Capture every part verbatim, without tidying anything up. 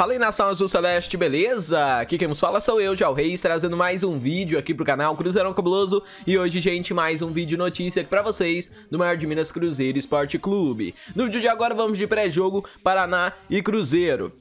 Fala aí, nação azul celeste, beleza? Aqui quem nos fala sou eu, Joel Reis, trazendo mais um vídeo aqui pro canal Cruzeirão Cabuloso. E hoje, gente, mais um vídeo notícia aqui pra vocês do maior de Minas, Cruzeiro Esporte Clube. No vídeo de agora vamos de pré-jogo Paraná e Cruzeiro.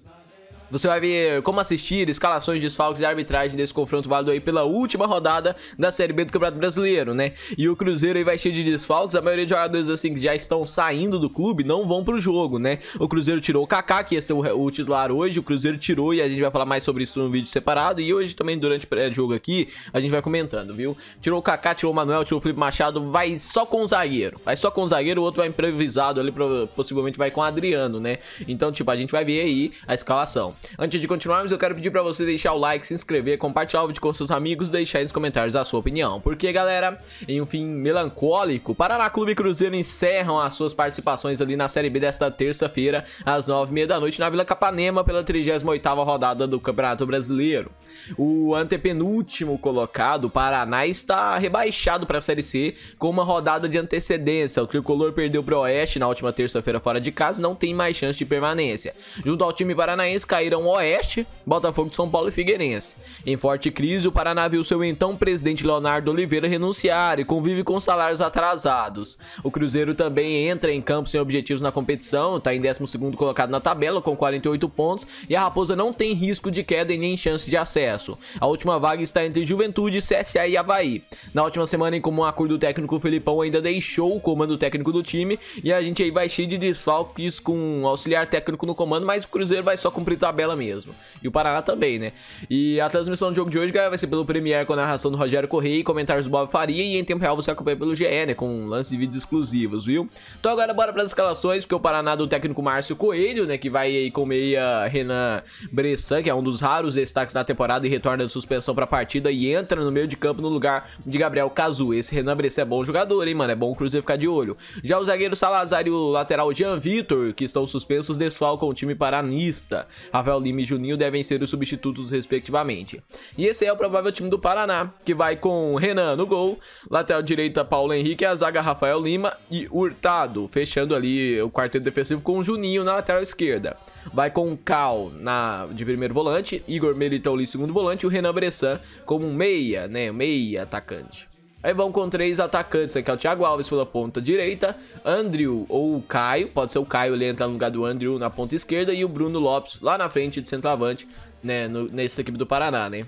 Você vai ver como assistir, escalações, desfalques e arbitragem desse confronto válido aí pela última rodada da Série B do Campeonato Brasileiro, né? E o Cruzeiro aí vai cheio de desfalques, a maioria de jogadores assim que já estão saindo do clube não vão pro jogo, né? O Cruzeiro tirou o Kaká, que ia ser o, o titular hoje, o Cruzeiro tirou e a gente vai falar mais sobre isso num vídeo separado. E hoje também, durante o pré-jogo aqui, a gente vai comentando, viu? Tirou o Kaká, tirou o Manoel, tirou o Felipe Machado, vai só com o zagueiro. Vai só com o zagueiro, o outro vai improvisado ali, possivelmente vai com o Adriano, né? Então, tipo, a gente vai ver aí a escalação. Antes de continuarmos, eu quero pedir pra você deixar o like, se inscrever, compartilhar o vídeo com seus amigos, deixar aí nos comentários a sua opinião. Porque, galera, em um fim melancólico, Paraná Clube e Cruzeiro encerram as suas participações ali na Série B desta terça-feira, às nove e meia da noite, na Vila Capanema, pela trigésima oitava rodada do Campeonato Brasileiro. O antepenúltimo colocado, o Paraná, está rebaixado para a Série C com uma rodada de antecedência. O tricolor perdeu pro Oeste na última terça-feira fora de casa e não tem mais chance de permanência. Junto ao time paranaense, caíram Oeste, Botafogo de São Paulo e Figueirense. Em forte crise, o Paraná viu seu então presidente Leonardo Oliveira renunciar e convive com salários atrasados. O Cruzeiro também entra em campo sem objetivos na competição, está em décimo segundo colocado na tabela com quarenta e oito pontos e a Raposa não tem risco de queda e nem chance de acesso. A última vaga está entre Juventude, C S A e Avaí. Na última semana, em comum acordo técnico, o Felipão ainda deixou o comando técnico do time e a gente aí vai cheio de desfalques com auxiliar técnico no comando, mas o Cruzeiro vai só cumprir tabela mesmo. E o Paraná também, né? E a transmissão do jogo de hoje, galera, vai ser pelo Premiere com a narração do Rogério Correia e comentários do Bob Faria. E em tempo real você acompanha pelo G E, né? Com lances e vídeos exclusivos, viu? Então agora bora para as escalações, porque o Paraná do técnico Márcio Coelho, né? Que vai aí com meia Renan Bressan, que é um dos raros destaques da temporada e retorna de suspensão para a partida e entra no meio de campo no lugar de Gabriel Cazu. Esse Renan Bressan é bom jogador, hein, mano? É bom o Cruzeiro ficar de olho. Já o zagueiro Salazar e o lateral Jean Vitor, que estão suspensos, desfalcam o time paranista. Rafael Lima e Juninho devem ser os substitutos respectivamente. E esse é o provável time do Paraná, que vai com Renan no gol, lateral direita Paulo Henrique, a zaga Rafael Lima e Hurtado, fechando ali o quarteto defensivo com Juninho na lateral esquerda. Vai com o Cal na, de primeiro volante, Igor Meritoli segundo volante e o Renan Bressan como meia, né, meia atacante. Aí vão com três atacantes, aqui é o Thiago Alves pela ponta direita, Andrew ou o Caio, pode ser o Caio, ele entra no lugar do Andrew na ponta esquerda, e o Bruno Lopes lá na frente de centroavante, né, no, nessa equipe do Paraná, né.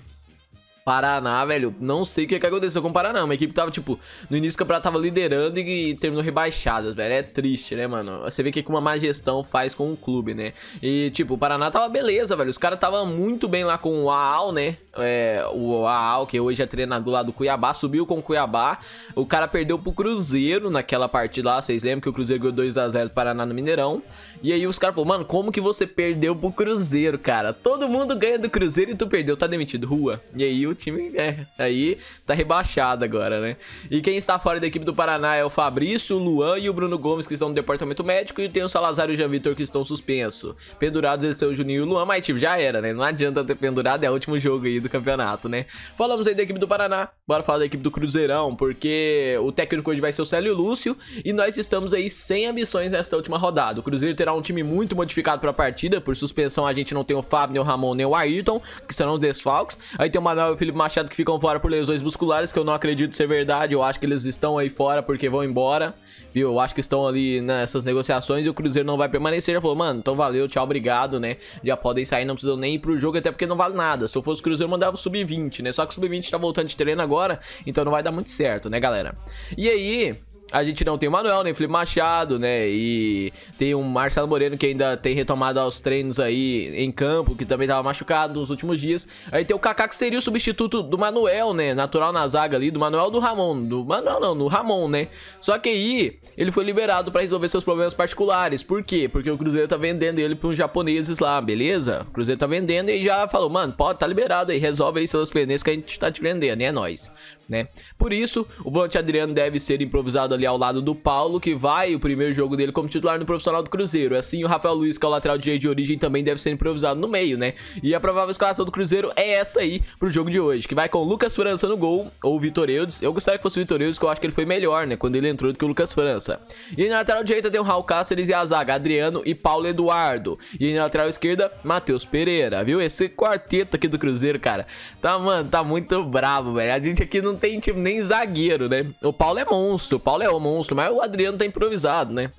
Paraná, velho, não sei o que, que aconteceu com o Paraná. Uma equipe tava, tipo, no início do campeonato tava liderando e, e terminou rebaixada, velho. É triste, né, mano? Você vê o que uma má gestão faz com o clube, né? E, tipo, o Paraná tava beleza, velho. Os caras tava muito bem lá com o A A L, né? É, o A A L, que hoje é treinador lá do Cuiabá, subiu com o Cuiabá. O cara perdeu pro Cruzeiro naquela partida lá. Vocês lembram que o Cruzeiro ganhou dois a zero do Paraná no Mineirão? E aí os caras falaram, mano, como que você perdeu pro Cruzeiro, cara? Todo mundo ganha do Cruzeiro e tu perdeu. Tá demitido, rua. E aí, o time é, aí tá rebaixado agora, né? E quem está fora da equipe do Paraná é o Fabrício, o Luan e o Bruno Gomes, que estão no departamento médico, e tem o Salazar e o Jean Vitor, que estão suspensos. Pendurados eles são o Juninho e o Luan, mas tipo, já era, né? Não adianta ter pendurado, é o último jogo aí do campeonato, né? Falamos aí da equipe do Paraná, bora falar da equipe do Cruzeirão, porque o técnico hoje vai ser o Célio Lúcio, e nós estamos aí sem ambições nesta última rodada. O Cruzeiro terá um time muito modificado pra partida, por suspensão a gente não tem o Fábio, nem o Ramon, nem o Ayrton, que serão os desfalques. Aí tem o Manoel e o Felipe Machado, que ficam fora por lesões musculares, que eu não acredito ser verdade. Eu acho que eles estão aí fora porque vão embora, viu? Eu acho que estão ali nessas negociações e o Cruzeiro não vai permanecer. Já falou, mano, então valeu, tchau, obrigado, né? Já podem sair, não precisam nem ir pro jogo, até porque não vale nada. Se eu fosse o Cruzeiro, eu mandava o sub vinte, né? Só que o sub vinte tá voltando de treino agora, então não vai dar muito certo, né, galera? E aí... a gente não tem o Manoel, nem o Felipe Machado, né? E tem o Marcelo Moreno, que ainda tem retomado aos treinos aí em campo, que também tava machucado nos últimos dias. Aí tem o Kaká, que seria o substituto do Manoel, né? Natural na zaga ali, do Manoel do Ramon. Do Manoel não, do Ramon, né? Só que aí ele foi liberado pra resolver seus problemas particulares. Por quê? Porque o Cruzeiro tá vendendo ele pra uns japoneses lá, beleza? O Cruzeiro tá vendendo e já falou, mano, pode, tá liberado aí, resolve aí seus pendências que a gente tá te vendendo, né? É nóis. né? Por isso, o volante Adriano deve ser improvisado ali ao lado do Paulo, que vai o primeiro jogo dele como titular no profissional do Cruzeiro. Assim, o Rafael Luiz, que é o lateral direito de origem, também deve ser improvisado no meio, né? E a provável escalação do Cruzeiro é essa aí pro jogo de hoje, que vai com o Lucas França no gol, ou o Vitor Eudes. Eu gostaria que fosse o Vitor Eudes, que eu acho que ele foi melhor, né, quando ele entrou, do que o Lucas França. E na lateral direita tem o Raul Cáceres e a zaga, Adriano e Paulo Eduardo. E na lateral esquerda, Matheus Pereira, viu? Esse quarteto aqui do Cruzeiro, cara, tá, mano, tá muito bravo, velho. A gente aqui não tem, tipo, nem zagueiro, né? O Paulo é monstro, o Paulo é o monstro, mas o Adriano tá improvisado, né?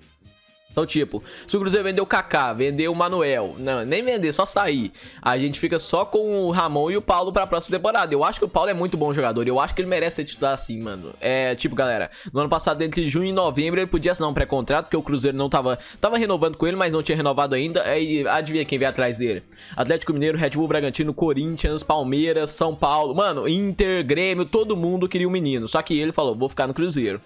Então, tipo, se o Cruzeiro vender o Kaká, vender o Manoel, não, nem vender, só sair, a gente fica só com o Ramon e o Paulo pra próxima temporada. Eu acho que o Paulo é muito bom jogador, eu acho que ele merece ser titular assim, mano. É, tipo, galera, no ano passado, entre junho e novembro, ele podia assinar um pré-contrato, porque o Cruzeiro não tava, tava renovando com ele, mas não tinha renovado ainda. E adivinha quem veio atrás dele? Atlético Mineiro, Red Bull Bragantino, Corinthians, Palmeiras, São Paulo, mano, Inter, Grêmio, todo mundo queria um menino, só que ele falou, vou ficar no Cruzeiro.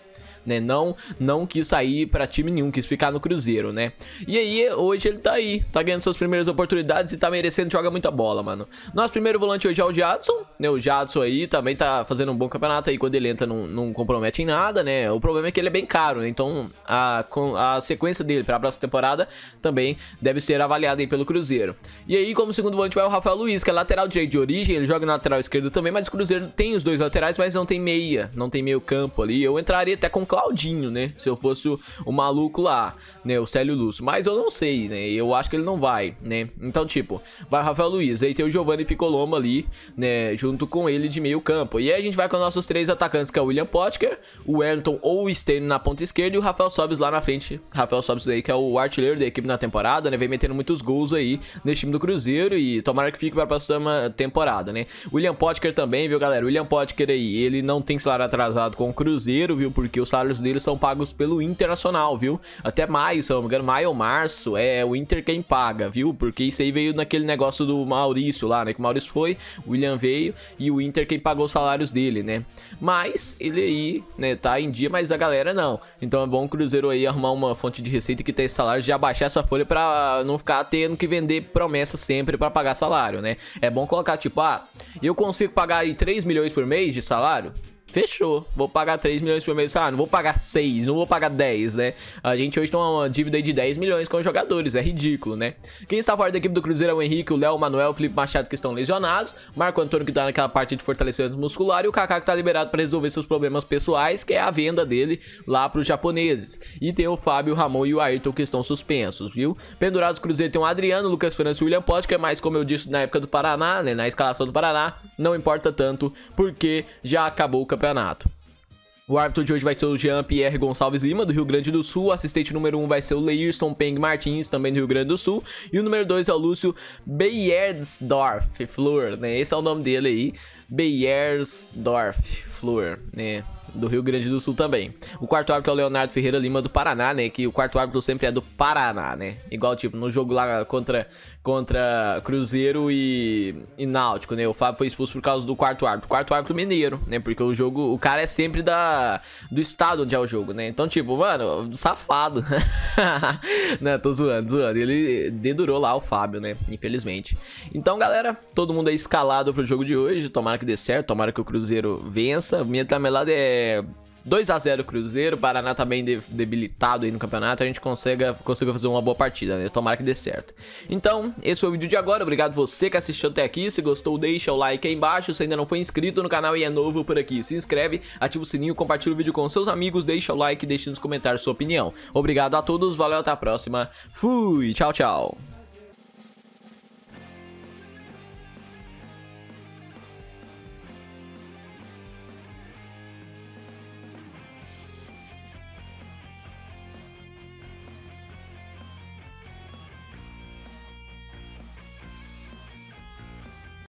Né? Não, não quis sair pra time nenhum, quis ficar no Cruzeiro, né? E aí, hoje ele tá aí, tá ganhando suas primeiras oportunidades e tá merecendo, joga muita bola, mano. Nosso primeiro volante hoje é o Jadson, né? O Jadson aí também tá fazendo um bom campeonato aí, quando ele entra não, não compromete em nada, né? O problema é que ele é bem caro, né? Então a, a sequência dele pra próxima temporada também deve ser avaliada aí pelo Cruzeiro. E aí, como segundo volante vai o Rafael Luiz, que é lateral direito de origem, ele joga na lateral esquerda também, mas o Cruzeiro tem os dois laterais, mas não tem meia, não tem meio campo ali. Eu entraria até com Claudinho, né? Se eu fosse o, o maluco lá, né? O Célio Lúcio. Mas eu não sei, né? Eu acho que ele não vai, né? Então, tipo, vai o Rafael Luiz. Aí tem o Giovanni Piccolombo ali, né? Junto com ele de meio campo. E aí a gente vai com nossos três atacantes, que é o William Pottker, o Ayrton ou o Stein na ponta esquerda e o Rafael Sobis lá na frente. Rafael Sobis aí, que é o artilheiro da equipe na temporada, né? Vem metendo muitos gols aí nesse time do Cruzeiro e tomara que fique para a próxima temporada, né? William Pottker também, viu, galera? O William Pottker aí, ele não tem salário atrasado com o Cruzeiro, viu? Porque o salário os deles são pagos pelo Internacional, viu? Até maio, se eu não me engano, maio ou março, é o Inter quem paga, viu? Porque isso aí veio naquele negócio do Maurício lá, né? Que o Maurício foi, o William veio e o Inter quem pagou os salários dele, né? Mas ele aí, né, tá em dia, mas a galera não. Então é bom o Cruzeiro aí arrumar uma fonte de receita que tem esse salário, já baixar essa folha pra não ficar tendo que vender promessa sempre pra pagar salário, né? É bom colocar, tipo, ah, eu consigo pagar aí três milhões por mês de salário? Fechou, vou pagar três milhões por mês. Ah, não vou pagar seis, não vou pagar dez, né? A gente hoje tem uma dívida aí de dez milhões com os jogadores, é ridículo, né? Quem está fora da equipe do Cruzeiro é o Henrique, o Léo, o Manoel, o Felipe Machado, que estão lesionados, Marco Antônio, que tá naquela parte de fortalecimento muscular, e o Kaká, que tá liberado para resolver seus problemas pessoais, que é a venda dele lá pros japoneses. E tem o Fábio, o Ramon e o Ayrton, que estão suspensos, viu? Pendurados, o Cruzeiro tem o Adriano, o Lucas França e o William Pottker, que é mais, como eu disse, na época do Paraná, né? Na escalação do Paraná, não importa tanto, porque já acabou o campeonato. campeonato. O árbitro de hoje vai ser o Jean Pierre Gonçalves Lima, do Rio Grande do Sul. O assistente número um vai ser o Leirson Peng Martins, também do Rio Grande do Sul. E o número dois é o Lúcio Beiersdorf Flor, né? Esse é o nome dele aí, Beiersdorf Flor, né? Do Rio Grande do Sul também. O quarto árbitro é o Leonardo Ferreira Lima, do Paraná, né? Que o quarto árbitro sempre é do Paraná, né? Igual, tipo, no jogo lá contra, contra Cruzeiro e, e Náutico, né? O Fábio foi expulso por causa do quarto árbitro. O quarto árbitro mineiro, né? Porque o jogo... O cara é sempre da, do estado onde é o jogo, né? Então, tipo, mano, safado. Não, tô zoando, zoando. Ele dedurou lá o Fábio, né? Infelizmente. Então, galera, todo mundo é escalado pro jogo de hoje. Tomara que dê certo. Tomara que o Cruzeiro vença. Minha tamelada é... dois a zero Cruzeiro, Paraná tá bem debilitado aí no campeonato, a gente consegue, consegue fazer uma boa partida, né? Tomara que dê certo. Então, esse foi o vídeo de agora, obrigado você que assistiu até aqui, se gostou deixa o like aí embaixo, se ainda não foi inscrito no canal e é novo por aqui, se inscreve, ativa o sininho, compartilha o vídeo com seus amigos, deixa o like e deixa nos comentários sua opinião. Obrigado a todos, valeu, até a próxima, fui, tchau, tchau.